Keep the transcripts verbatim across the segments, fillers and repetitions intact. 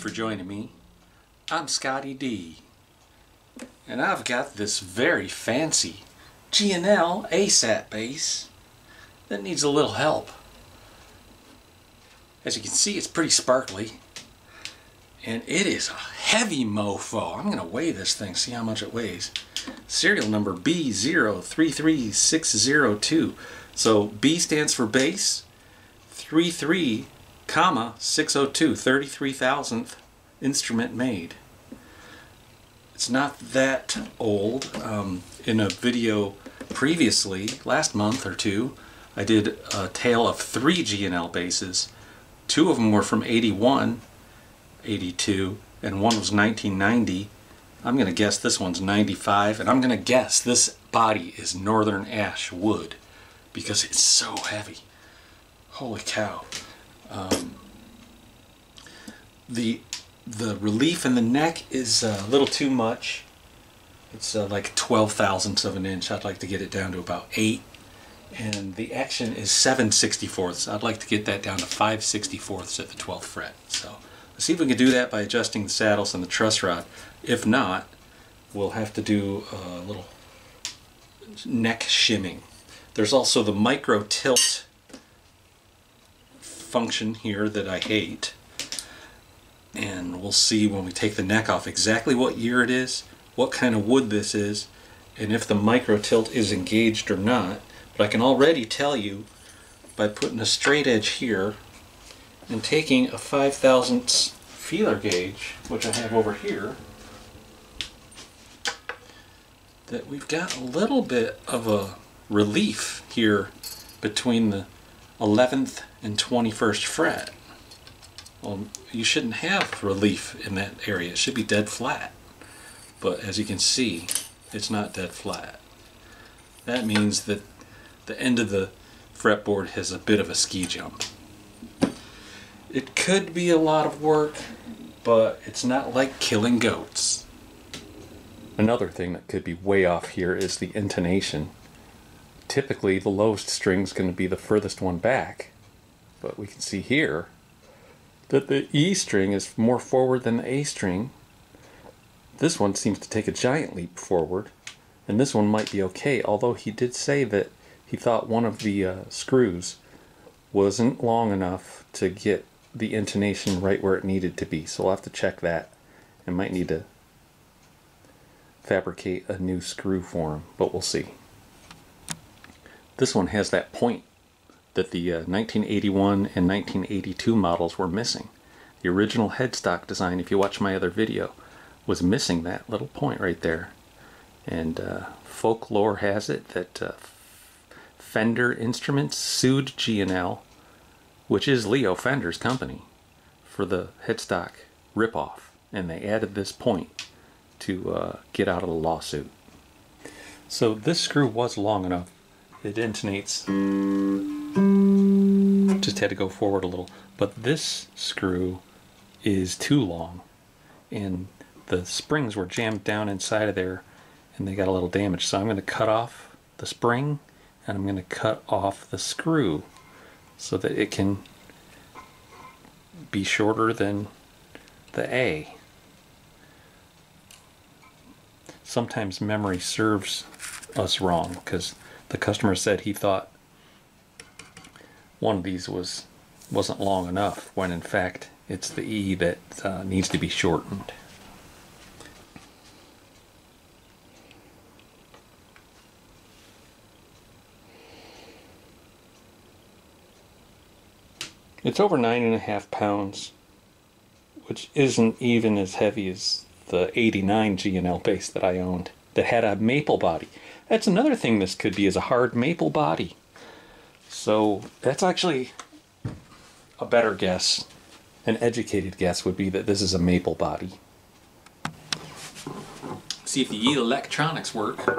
for joining me. I'm Scotty D, and I've got this very fancy G and L A SAP bass that needs a little help. As you can see, it's pretty sparkly, and it is a heavy mofo. I'm going to weigh this thing, see how much it weighs. Serial number B zero three three six zero two. So B stands for bass, three three, comma, six oh two, thirty-three thousandth instrument made. It's not that old. Um, in a video previously, last month or two, I did a tale of three G and L basses. Two of them were from eighty-one, eighty-two, and one was nineteen ninety. I'm going to guess this one's ninety-five, and I'm going to guess this body is Northern Ash wood because it's so heavy. Holy cow. Um, the the relief in the neck is a little too much. It's uh, like twelve thousandths of an inch. I'd like to get it down to about eight. And the action is seven sixty-fourths. I'd like to get that down to five sixty-fourths at the twelfth fret. So let's see if we can do that by adjusting the saddles and the truss rod. If not, we'll have to do a little neck shimming. There's also the micro tilt function here that I hate, and we'll see when we take the neck off exactly what year it is, what kind of wood this is, and if the micro tilt is engaged or not. But I can already tell you by putting a straight edge here and taking a five thousandths feeler gauge, which I have over here, that we've got a little bit of a relief here between the eleventh and twenty-first fret. Well, you shouldn't have relief in that area. It should be dead flat. But as you can see, it's not dead flat. That means that the end of the fretboard has a bit of a ski jump. It could be a lot of work, but it's not like killing goats. Another thing that could be way off here is the intonation. Typically the lowest string is going to be the furthest one back, but we can see here that the E string is more forward than the A string. This one seems to take a giant leap forward, and this one might be okay, although he did say that he thought one of the uh, screws wasn't long enough to get the intonation right where it needed to be, so I'll have to check that. I might need to fabricate a new screw for him, but we'll see. This one has that point that the uh, nineteen eighty-one and nineteen eighty-two models were missing. The original headstock design, if you watch my other video, was missing that little point right there. And uh, folklore has it that uh, Fender Instruments sued G and L, which is Leo Fender's company, for the headstock ripoff, and they added this point to uh, get out of the lawsuit. So this screw was long enough. It intonates. Just had to go forward a little. But this screw is too long, and the springs were jammed down inside of there, and they got a little damaged. So I'm going to cut off the spring, and I'm going to cut off the screw, so that it can be shorter than the A. Sometimes memory serves us wrong, because the customer said he thought one of these was, wasn't long enough, when in fact it's the E that uh, needs to be shortened. It's over nine and a half pounds, which isn't even as heavy as the eighty-nine G and L bass that I owned that had a maple body. That's another thing this could be, is a hard maple body. So that's actually a better guess. An educated guess would be that this is a maple body. See if the E electronics work.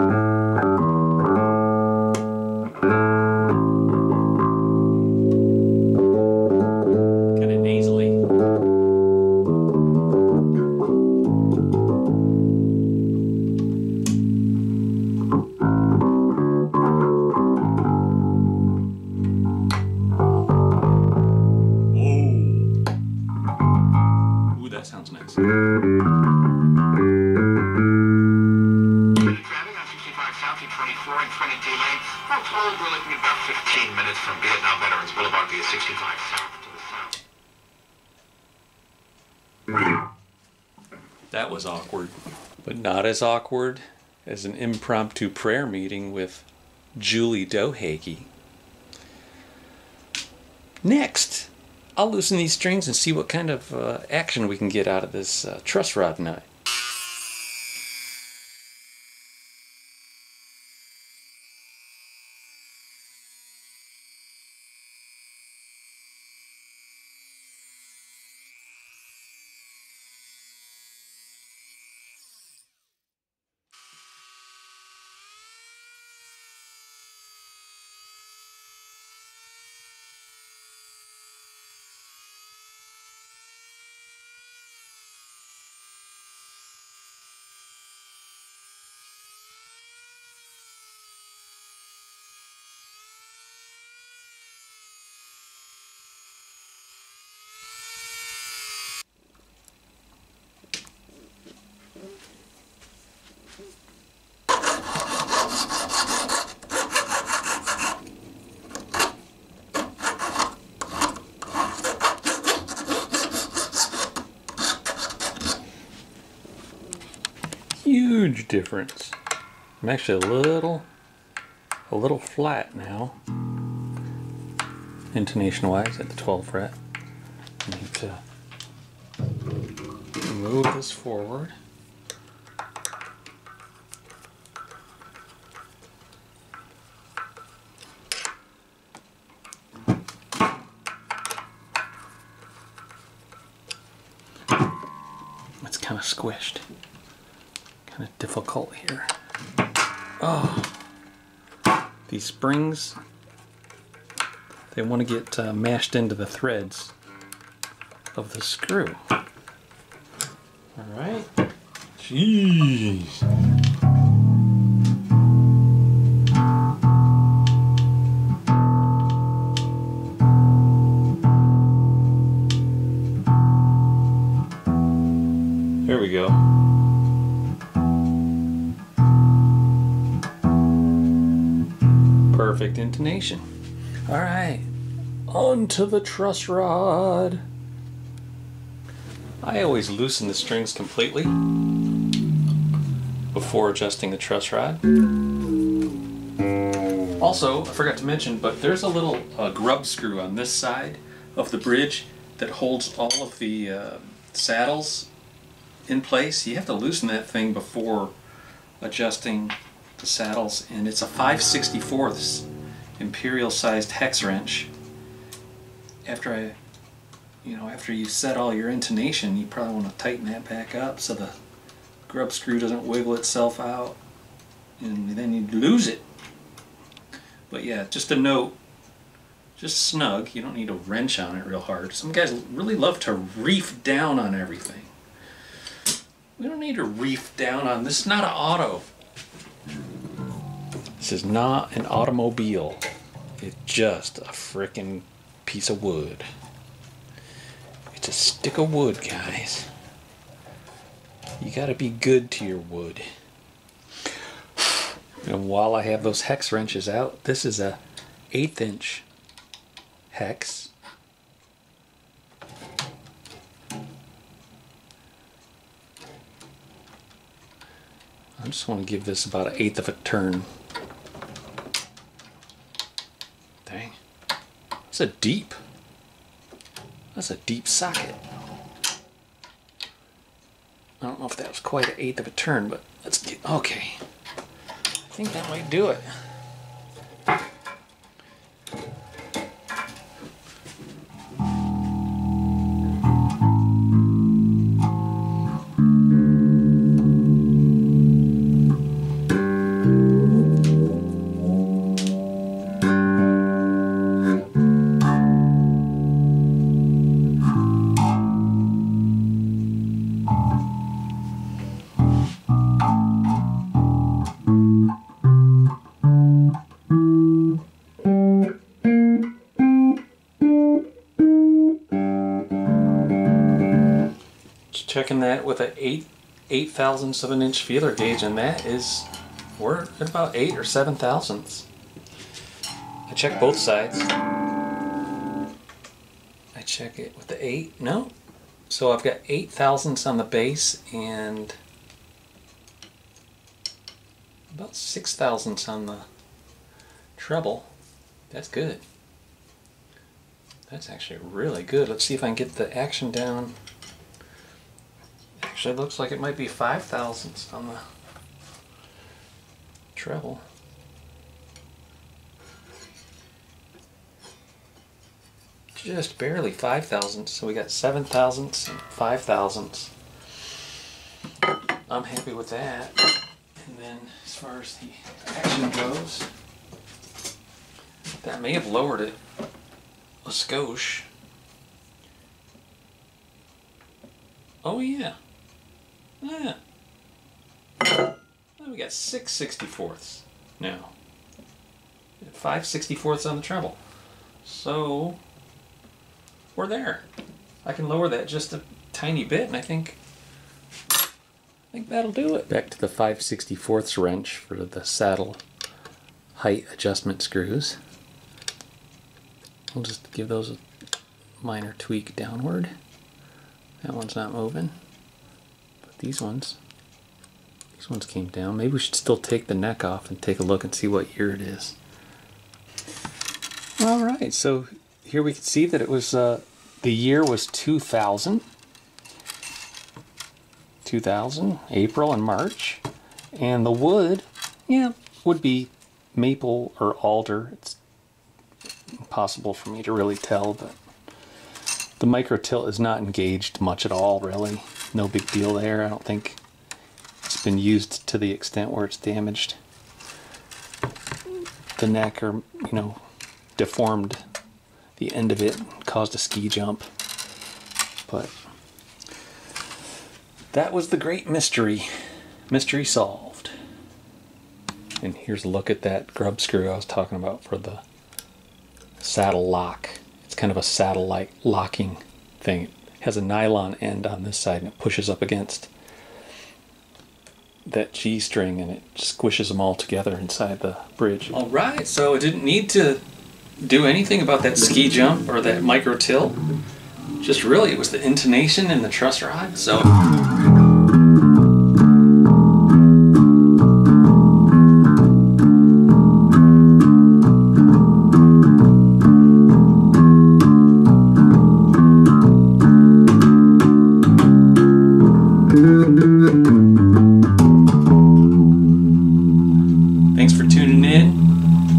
Southie twenty-four and twenty-two lanes. All told, we're looking about fifteen minutes from Vietnam Veterans Boulevard via sixty-five south to the south. That was awkward, but not as awkward as an impromptu prayer meeting with Julie Dohagie. Next, I'll loosen these strings and see what kind of uh, action we can get out of this uh, truss rod nut. Huge difference. I'm actually a little a little flat now, intonation wise, at the twelfth fret. I need to move this forward. It's kind of squished. Kind of difficult here. Oh, these springs, they want to get uh, mashed into the threads of the screw. All right. Jeez. There we go. Perfect intonation. All right, on to the truss rod. I always loosen the strings completely before adjusting the truss rod. Also, I forgot to mention, but there's a little uh, grub screw on this side of the bridge that holds all of the uh, saddles in place. You have to loosen that thing before adjusting the saddles, and it's a five sixty-fourths imperial sized hex wrench. After I, you know, after you set all your intonation, you probably want to tighten that back up so the grub screw doesn't wiggle itself out, and then you lose it. But yeah, just a note, just snug. You don't need to wrench on it real hard. Some guys really love to reef down on everything. We don't need to reef down on this. Is not an auto. This is not an automobile. It's just a frickin' piece of wood. It's a stick of wood, guys. You gotta be good to your wood. And while I have those hex wrenches out, this is a eighth inch hex. I just want to give this about an eighth of a turn. That's a deep, that's a deep socket. I don't know if that was quite an eighth of a turn, but let's get, okay. I think that might do it. Checking that with an eight eight thousandths of an inch feeler gauge, and that is we're at about eight or seven thousandths. I check both sides. I check it with the eight, no. So I've got eight thousandths on the bass and about six thousandths on the treble. That's good. That's actually really good. Let's see if I can get the action down. Actually, it looks like it might be five thousandths on the treble. Just barely five thousandths. So we got seven thousandths and five thousandths. I'm happy with that. And then as far as the action goes, that may have lowered it a skosh. Oh yeah, yeah. Well, we got six sixty-fourths now. Five sixty-fourths on the treble, so we're there. I can lower that just a tiny bit, and I think I think that'll do it. Back to the five sixty-fourths wrench for the saddle height adjustment screws. I'll just give those a minor tweak downward. That one's not moving, but these ones, these ones came down. Maybe we should still take the neck off and take a look and see what year it is. All right, so here we can see that it was, uh, the year was two thousand. two thousand, April and March. And the wood, yeah, would be maple or alder. It's impossible for me to really tell, but the micro tilt is not engaged much at all, really. No big deal there. I don't think it's been used to the extent where it's damaged the neck or, you know, deformed the end of it, caused a ski jump. But that was the great mystery. Mystery solved. And here's a look at that grub screw I was talking about for the saddle lock. It's kind of a satellite locking thing. It has a nylon end on this side and it pushes up against that G string and it squishes them all together inside the bridge. All right, so it didn't need to do anything about that ski jump or that micro tilt. Just really, it was the intonation and the truss rod. So.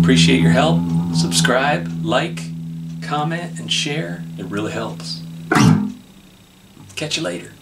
Appreciate your help. Subscribe, like, comment, and share. It really helps. Catch you later.